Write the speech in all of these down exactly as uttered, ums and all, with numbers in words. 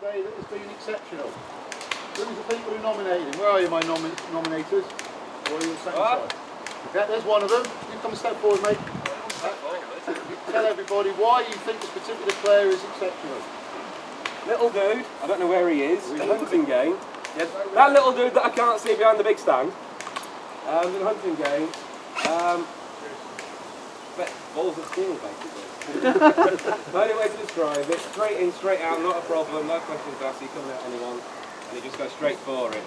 today that has been exceptional. Who are the people who nominated him? Where are you, my nomi nominators? Or are you the right. Yeah, there's one of them. You come and step forward, mate. Tell everybody why you think this particular player is exceptional. Little dude, I don't know where he is, the hunting game. Yeah, that little dude that I can't see behind the big stand. Um, in the hunting game. Um, but balls of steel, basically. The only way to describe it, straight in, straight out, not a problem, no questions asked, he comes at anyone, and he just goes straight for it.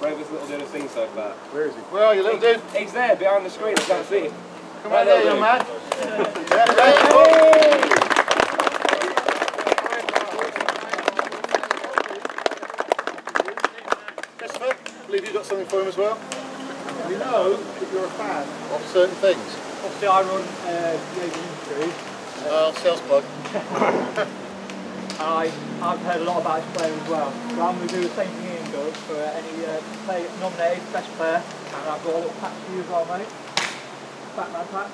Bravest little dude I've seen so far. Where is he? Where are you, little dude? He, he's there, behind the screen, I can't see him. Come on, there, young man. Christopher, I believe you've got something for him as well. We know that you're a fan of certain things. Obviously, I run J V U three. Uh, sales plug. I, I've heard a lot about his player as well. So I'm going to do the same thing Ian does for any uh, play, nominated best player. And I've got a little patch for you as well, mate. Batman patch.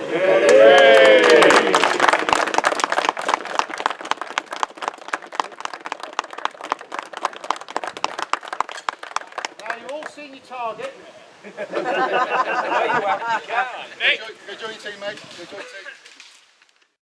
Yay! Yay! Now, you've all seen your target. No, you haven't. You can't. Go join your team, mate. Go join your team.